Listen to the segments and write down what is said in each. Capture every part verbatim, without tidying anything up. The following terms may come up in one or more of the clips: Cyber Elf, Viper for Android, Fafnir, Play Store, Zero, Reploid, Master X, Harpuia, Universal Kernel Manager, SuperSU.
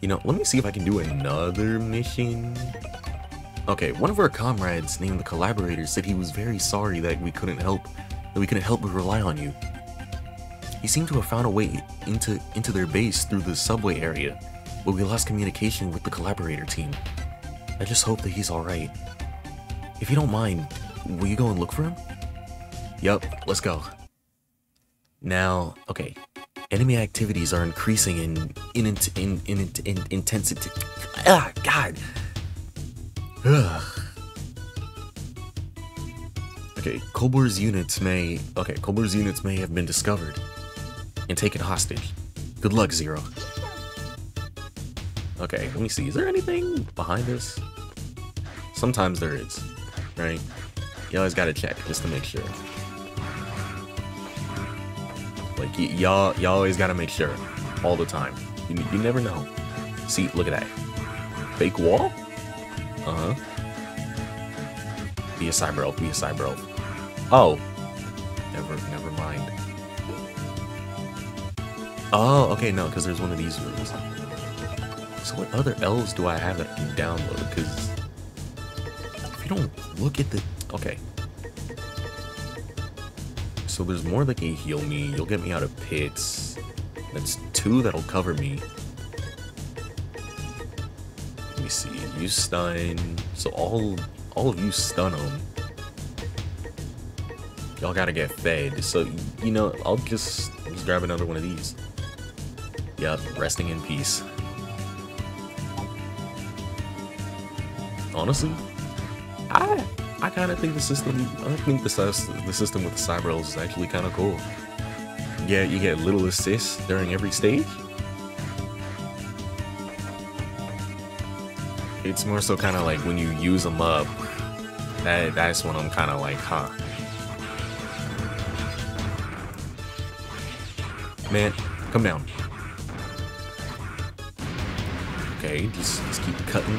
You know, let me see if I can do another mission. Okay, one of our comrades named the Collaborator said he was very sorry that we couldn't help, that we couldn't help but rely on you. You seem to have found a way into, into their base through the subway area, but we lost communication with the Collaborator team. I just hope that he's alright. If you don't mind, will you go and look for him? Yup, let's go. Now, okay. Enemy activities are increasing in in in in, in, in intensity. Ah, God. Ugh. Okay, Cobbler's units may. Okay, Cobbler's units may have been discovered and taken hostage. Good luck, Zero. Okay, let me see. Is there anything behind this? Sometimes there is, right? You always gotta check just to make sure. Like, y'all y'all always gotta make sure. All the time. You, you never know. See, look at that. Fake wall? Uh-huh. Be a cyber elf, be a cyber elf. Oh. Never, never mind. Oh, okay, no, because there's one of these rooms. So what other elves do I have that I can download? Because if you don't look at the... Okay. So there's more that can heal me. You'll get me out of pits. That's two that'll cover me. Let me see. You stun. So all all of you stun them. Y'all gotta get fed. So you know, I'll just I'll just grab another one of these. Yep, resting in peace. Honestly, I. I kind of think the system. I think the, the system with the cyber elves is actually kind of cool. Yeah, you get little assists during every stage. It's more so kind of like when you use them up. That that's when I'm kind of like, huh? Man, come down. Okay, just, just keep cutting.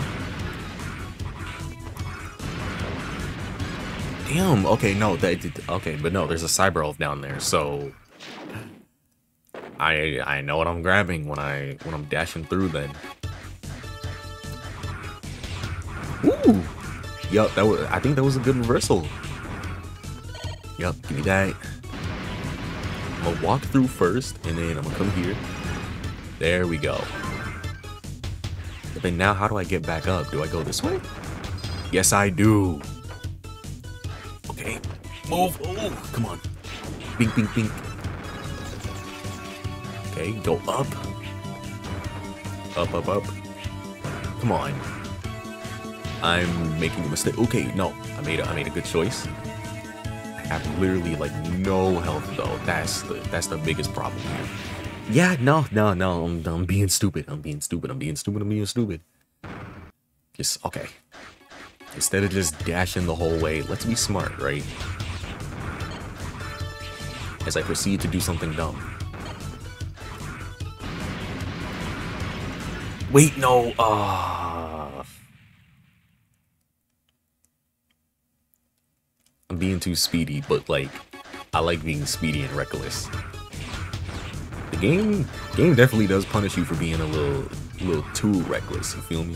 Damn, okay, no, that did, okay, but no, there's a cyber elf down there, so I I know what I'm grabbing when I when I'm dashing through then. Ooh! Yup, that was I think that was a good reversal. Yup, give me that. I'm gonna walk through first and then I'm gonna come here. There we go. But then now how do I get back up? Do I go this way? Yes I do. Move! Oh, come on. Bink, bink, bink. Okay, go up. Up, up, up. Come on. I'm making a mistake. Okay, no. I made a, I made a good choice. I have literally, like, no health, though. That's the, that's the biggest problem here. Yeah, no, no, no. I'm, I'm being stupid. I'm being stupid. I'm being stupid. I'm being stupid. Just, okay. Instead of just dashing the whole way, let's be smart, right? As I proceed to do something dumb. Wait, no! Uh... I'm being too speedy, but like, I like being speedy and reckless. The game, game definitely does punish you for being a little, little too reckless, you feel me?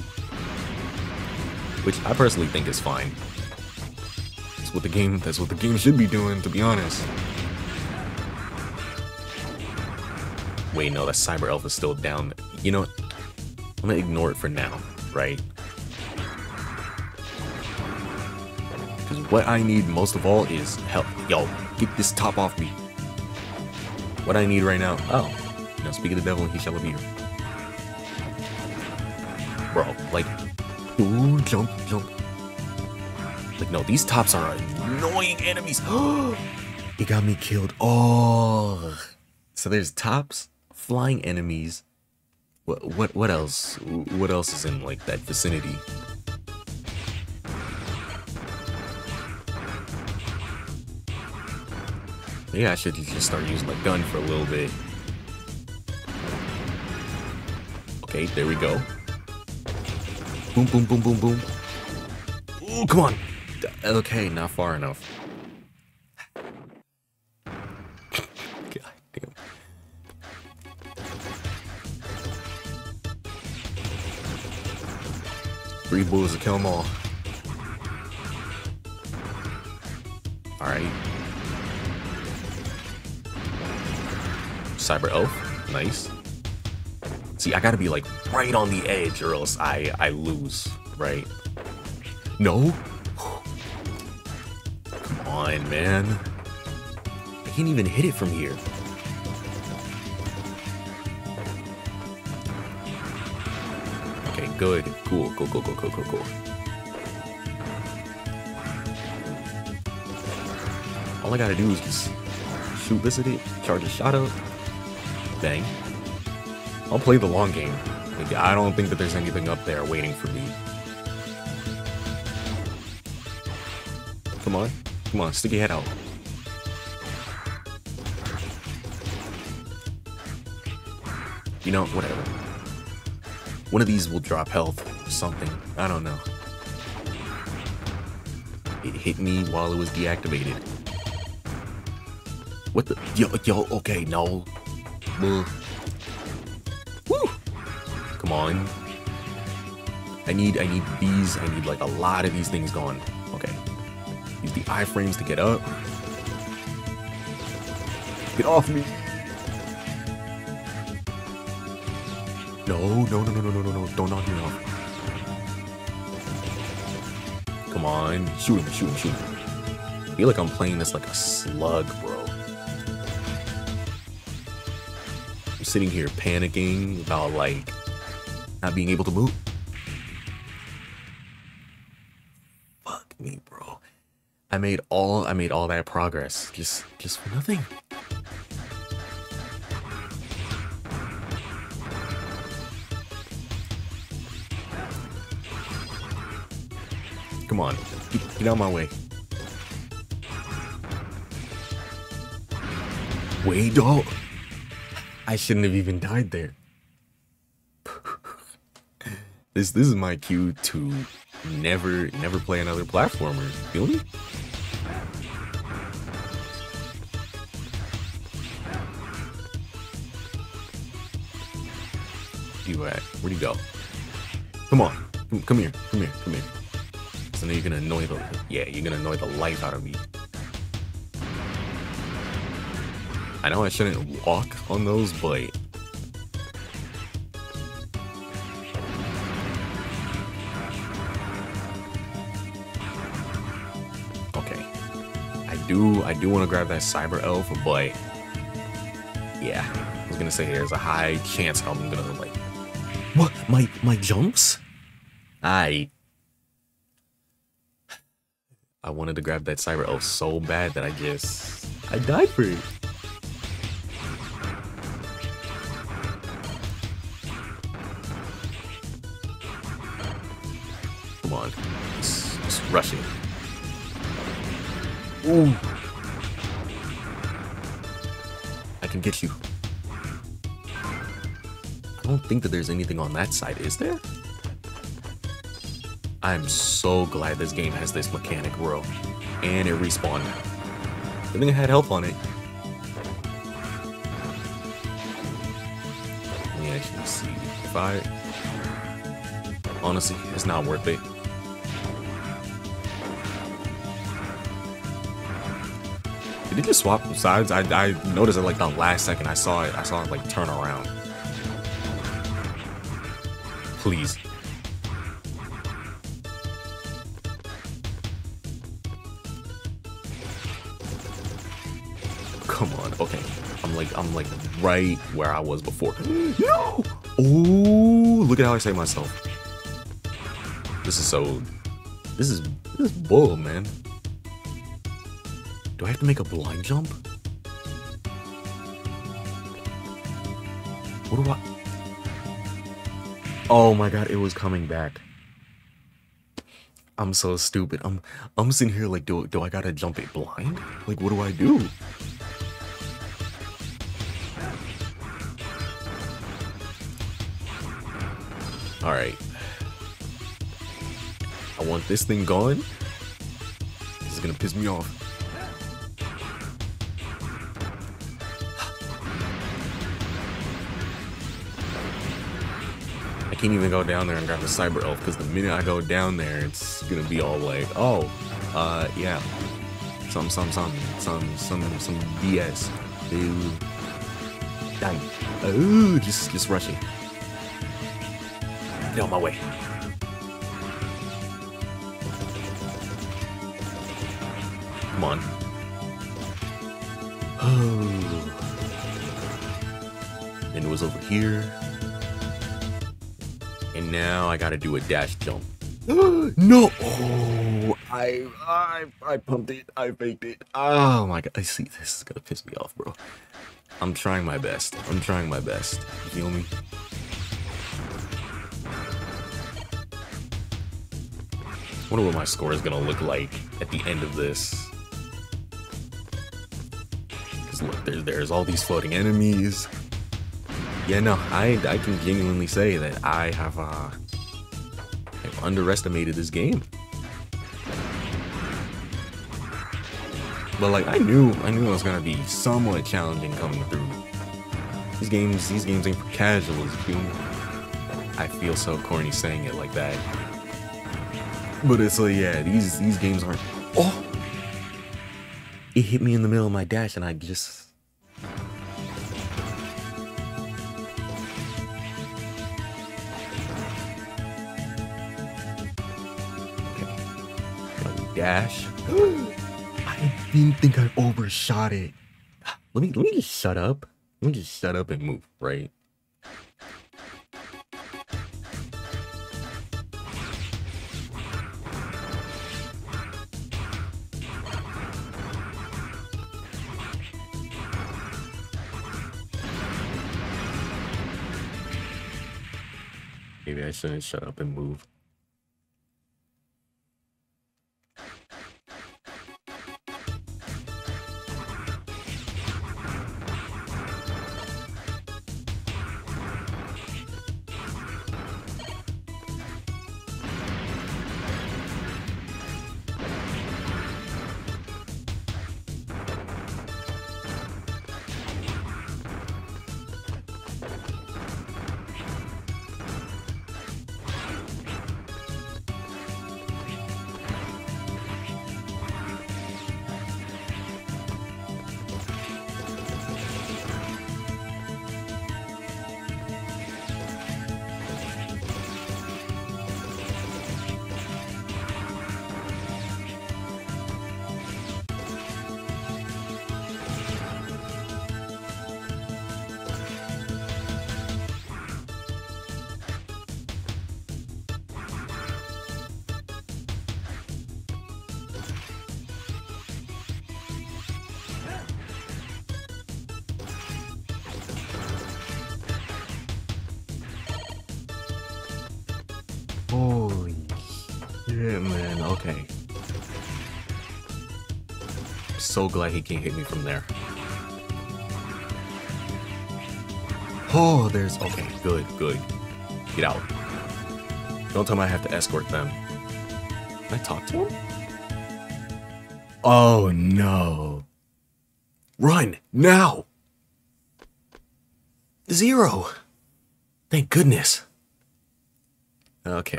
Which I personally think is fine. That's what the game, that's what the game should be doing, to be honest. Wait, no, that cyber elf is still down. You know what? I'm gonna ignore it for now, right? Because what I need most of all is help. Yo, get this top off me. What I need right now. Oh, you know, speak of the devil and he shall appear. Bro, like, ooh, jump, jump. Like, no, these tops are annoying enemies. It got me killed. Oh. So there's tops, flying enemies. What what what else? What else is in like that vicinity? Maybe I should just start using my gun for a little bit. Okay, there we go. Boom, boom, boom, boom, boom. Ooh, come on. Okay, not far enough. God damn. Three blues to kill them all. Alright. Cyber Elf. Nice. See, I gotta be like right on the edge or else I, I lose, right? No? Come on, man. I can't even hit it from here. Okay, good. Cool, cool, cool, cool, cool, cool, cool. All I gotta do is just shoot this at it, charge a shot up. Bang. I'll play the long game. Like, I don't think that there's anything up there waiting for me. Come on. Come on, stick your head out. You know, whatever. One of these will drop health or something. I don't know. It hit me while it was deactivated. What the? Yo, yo, okay, no. Woo. Come on. I need, I need these. I need like a lot of these things going. Okay. Use the iframes to get up. Get off me. No, no, no, no, no, no, no, no. Don't knock me off. Come on. Shoot him, shoot him, shoot him. I feel like I'm playing this like a slug, bro. Sitting here panicking about like not being able to move. Fuck me, bro. I made all I made all that progress just just for nothing. Come on, get, get out of my way. Wait, dog. I shouldn't have even died there. this this is my cue to never never play another platformer. Feel me? You at? Where'd you go? Come on, come, come here, come here, come here. So now you're gonna annoy the yeah, you're gonna annoy the life out of me. I know I shouldn't walk on those, but okay. I do, I do want to grab that Cyber Elf, but yeah, I was gonna say there's a high chance I'm gonna like what my my jumps. I I wanted to grab that Cyber Elf so bad that I just I died for it. Rushing. Ooh. I can get you. I don't think that there's anything on that side, is there? I'm so glad this game has this mechanic, bro. And it respawned. I think I had health on it. Let me actually see if I... Honestly, it's not worth it. Did it just swap sides? I, I noticed it like the last second. I saw it. I saw it like turn around. Please. Come on. Okay. I'm like I'm like right where I was before. No. Ooh. Look at how I saved myself. This is so. This is this is bull, man. Do I have to make a blind jump? What do I... Oh my god, it was coming back. I'm so stupid. I'm I'm sitting here like, do, do I gotta jump it blind? Like, what do I do? Alright. I want this thing gone. This is gonna piss me off. I I can't even go down there and grab the Cyber Elf, because the minute I go down there, it's gonna be all like, oh, uh, yeah, some, some, some, some, some, some B S. Ooh, dang. Ooh, just, just rushing. Get out of my way. Come on. Oh. Then it was over here. And now I gotta do a dash jump. No! Oh, I, I I pumped it. I faked it. Oh my god. I see, this is gonna piss me off, bro. I'm trying my best. I'm trying my best. You feel me? I wonder what my score is gonna look like at the end of this. Because look, there, there's all these floating enemies. Yeah, no, I, I can genuinely say that I have, uh, I've underestimated this game. But like, I knew, I knew it was gonna be somewhat challenging coming through. These games, these games ain't for casuals, you feel me? I feel so corny saying it like that. But it's like, yeah, these, these games aren't, oh! It hit me in the middle of my dash and I just, dash. I didn't think I overshot it. Let me let me just shut up. Let me just shut up and move, right? Maybe I shouldn't shut up and move. Holy shit, man, okay. I'm so glad he can't hit me from there. Oh, there's, okay, good, good. Get out. Don't tell me I have to escort them. Can I talk to him? Oh, no. Run, now! Zero! Thank goodness. Okay.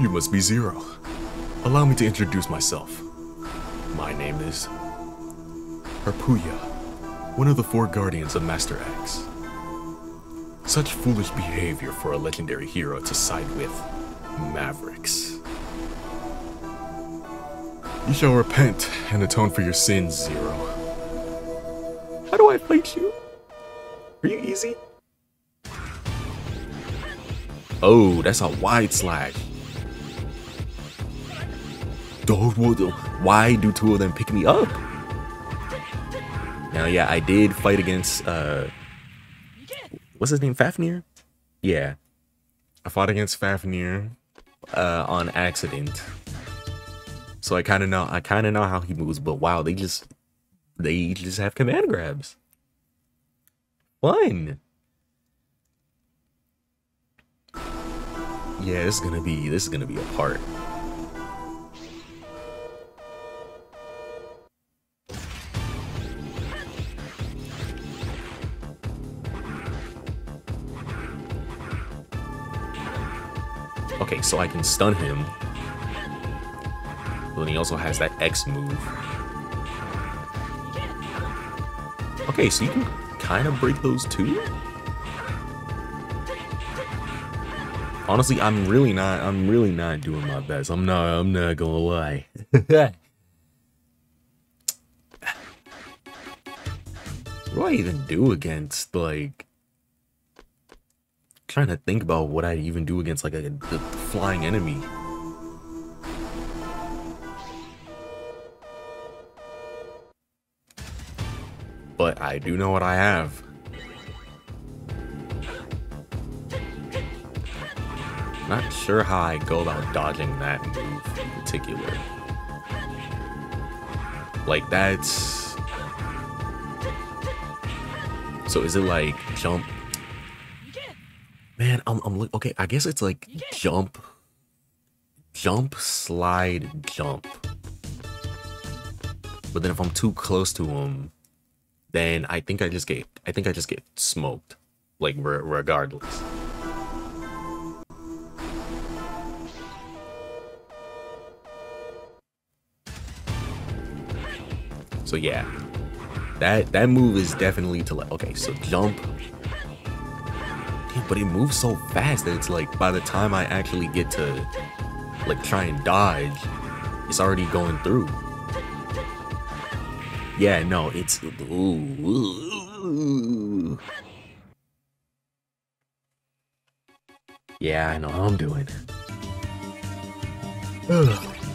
You must be Zero. Allow me to introduce myself. My name is Harpuia, one of the four guardians of Master X. Such foolish behavior for a legendary hero to side with Mavericks. You shall repent and atone for your sins, Zero. How do I fight you? Are you easy? Oh, that's a wide slide. Why do two of them pick me up? Now, yeah, I did fight against, uh, what's his name, Fafnir? Yeah, I fought against Fafnir uh, on accident. So I kind of know, I kind of know how he moves. But wow, they just, they just have command grabs. Fun. Yeah, this is gonna be this is gonna be a part. Okay, so I can stun him. But then he also has that X move. Okay, so you can kind of break those two. Honestly, I'm really not. I'm really not doing my best. I'm not. I'm not gonna lie. What do I even do against, like? I'm trying to think about what I even do against like a, a flying enemy. But I do know what I have. Not sure how I go about dodging that move in particular. Like that's... So is it like jump? Man, I'm, I'm look. Okay, I guess it's like jump, jump, slide, jump. But then if I'm too close to him, then I think I just get, I think I just get smoked, like re regardless. So yeah, that that move is definitely to like, okay, so jump. Damn, but it moves so fast that it's like by the time I actually get to like try and dodge, it's already going through. Yeah, no, it's ooh, ooh. Yeah, I know how I'm doing.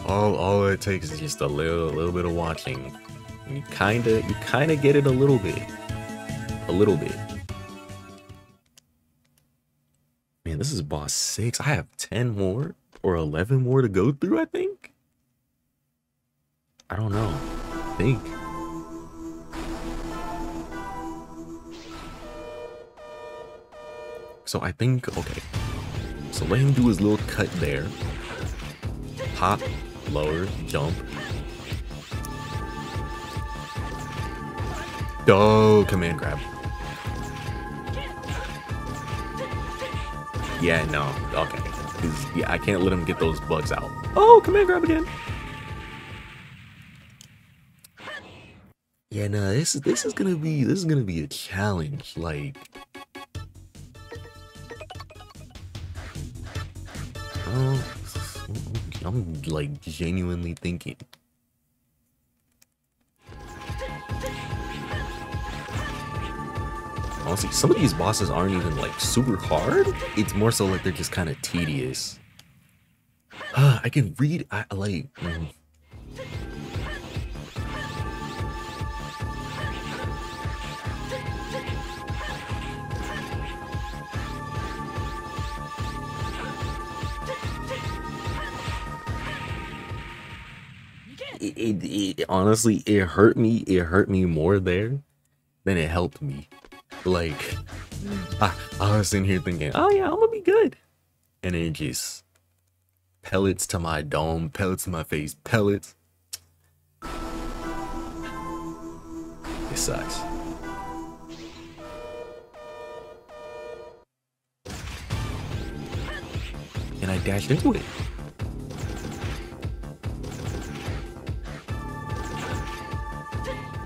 all all it takes is just a little little bit of watching. You kinda, you kinda get it a little bit, a little bit. Man, this is boss six. I have ten more or eleven more to go through, I think. I don't know. I think. So I think, okay. So let him do his little cut there. Pop, lower, jump. Oh, command grab. Yeah, no. Okay. Yeah, I can't let him get those bugs out. Oh, command grab again. Yeah, no. This is this is gonna be this is gonna be a challenge. Like, oh, I'm like genuinely thinking. Honestly, some of these bosses aren't even like super hard. It's more so like they're just kind of tedious. Uh, I can read, I like. Mm. It, it, it honestly, it hurt me. It hurt me more there than it helped me. Like, I, I was in here thinking, oh yeah, I'm gonna be good. And then just pellets to my dome, pellets to my face, pellets. It sucks. And I dashed into it.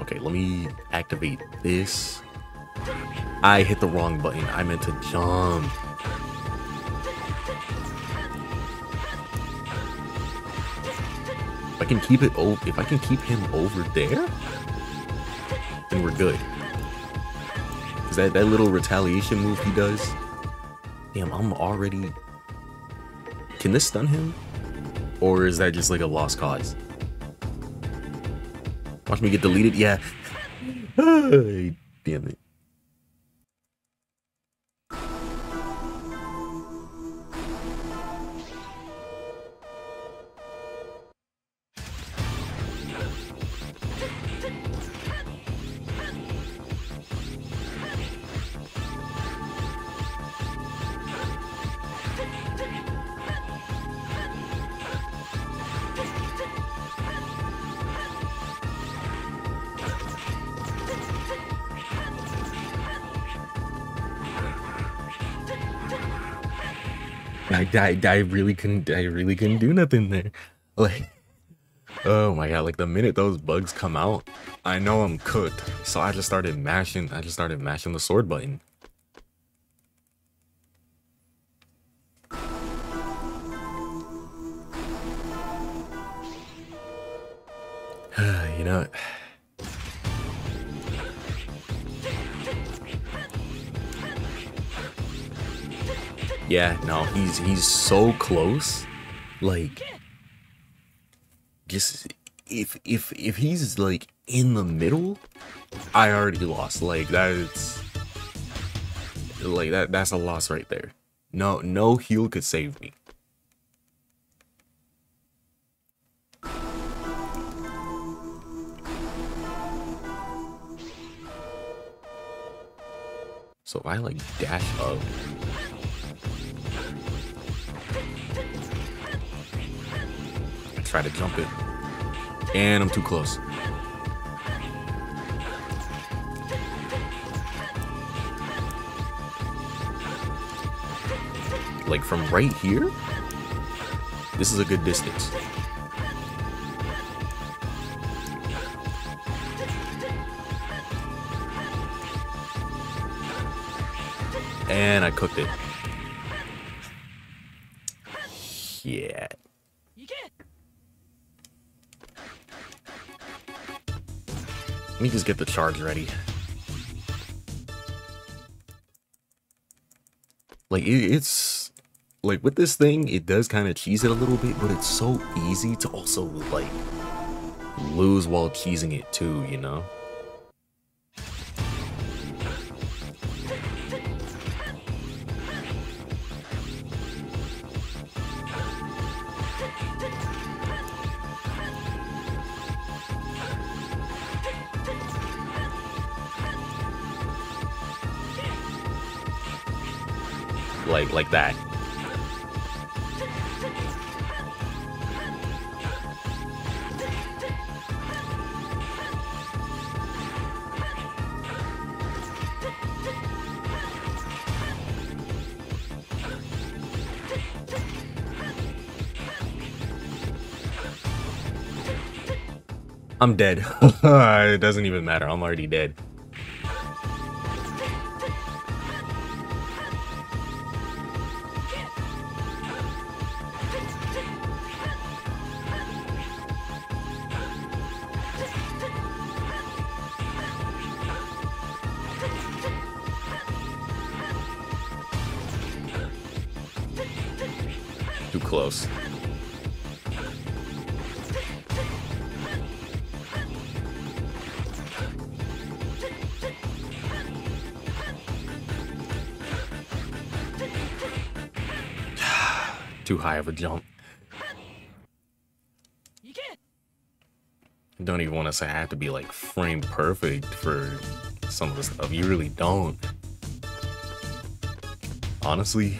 Okay, let me activate this. I hit the wrong button. I meant to jump. If I can keep it over, if I can keep him over there, then we're good. Cause that that little retaliation move he does. Damn, I'm already. Can this stun him, or is that just like a lost cause? Watch me get deleted. Yeah. Damn it. I, I, I really couldn't, I really couldn't do nothing there. Like, oh my god, like the minute those bugs come out, I know I'm cooked. So I just started mashing, I just started mashing the sword button. You know, yeah, no, he's he's so close. Like, just if if if he's like in the middle, I already lost. Like that's like that that's a loss right there. No no heal could save me. So if I like dash up, I try to jump it, and I'm too close. Like from right here, this is a good distance. And I cooked it. Yeah. Let me just get the charge ready. Like, it, it's... Like, with this thing, it does kind of cheese it a little bit, but it's so easy to also, like, lose while cheesing it too, you know? Like, like that. I'm dead. It doesn't even matter. I'm already dead. Close. Too high of a jump. You get. Don't even want to say I have to be like frame perfect for some of the stuff. You really don't. Honestly.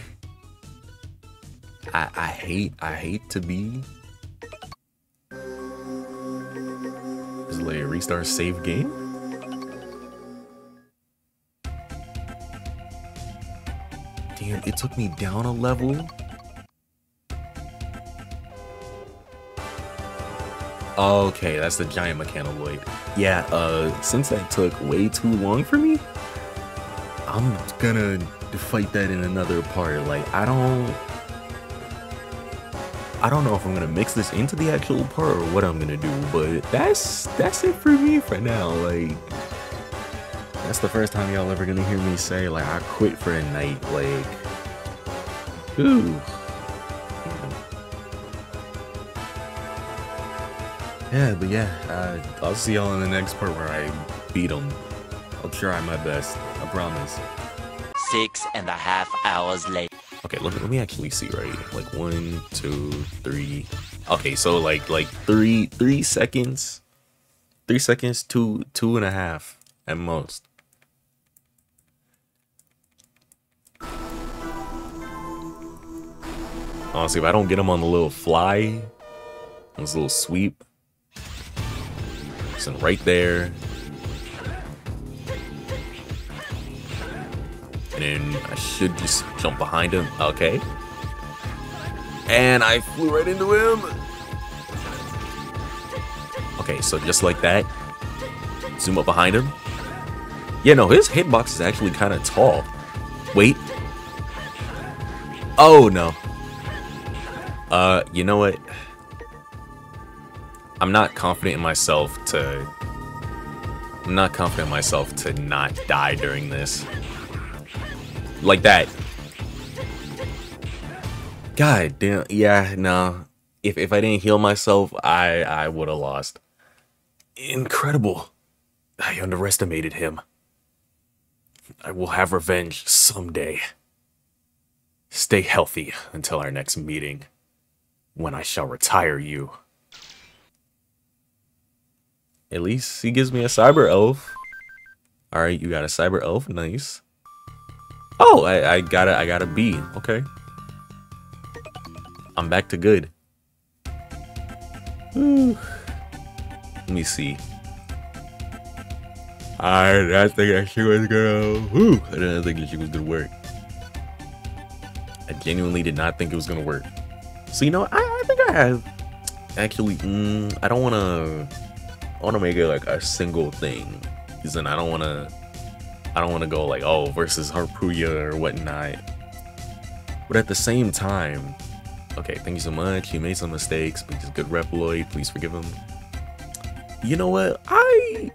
I, I hate, I hate to be. Just let it restart save game. Damn, it took me down a level. Okay, that's the giant mechanoid. Yeah, uh, since that took way too long for me, I'm gonna fight that in another part. Like, I don't... I don't know if I'm gonna mix this into the actual part or what I'm gonna do, but that's that's it for me for now. Like, that's the first time y'all ever gonna hear me say like I quit for a night. Like, ooh, yeah, but yeah, uh, I'll see y'all in the next part where I beat them. I'll try my best. I promise. Six and a half hours later. Okay, let me, let me actually see, right? Like one, two, three. Okay, so like like three three seconds, three seconds, two two and a half at most. Honestly, if I don't get him on the little fly, on this little sweep, it's in right there. And I should just jump behind him. Okay. and I flew right into him. Okay, so just like that, zoom up behind him. Yeah, no, his hitbox is actually kind of tall. Wait. Oh, no. Uh, you know what? I'm not confident in myself to... I'm not confident in myself to not die during this. Like that. God damn. Yeah, no. If, if I didn't heal myself, I, I would have lost. Incredible. I underestimated him. I will have revenge someday. Stay healthy until our next meeting, when I shall retire you. At least he gives me a Cyber Elf. Alright, you got a Cyber Elf, nice. Oh, I, I got a, I got a B, okay. I'm back to good. Whew. Let me see. I didn't think that she was gonna. Woo, I didn't think that she was gonna work. I genuinely did not think it was gonna work. So you know, I, I think I have. Actually, mm, I don't wanna. I wanna make it like a single thing, because then I don't wanna. I don't wanna go like, oh, versus Harpuia or whatnot. But at the same time, okay, thank you so much. You made some mistakes, but he's a good Reploid. Please forgive him. You know what? I.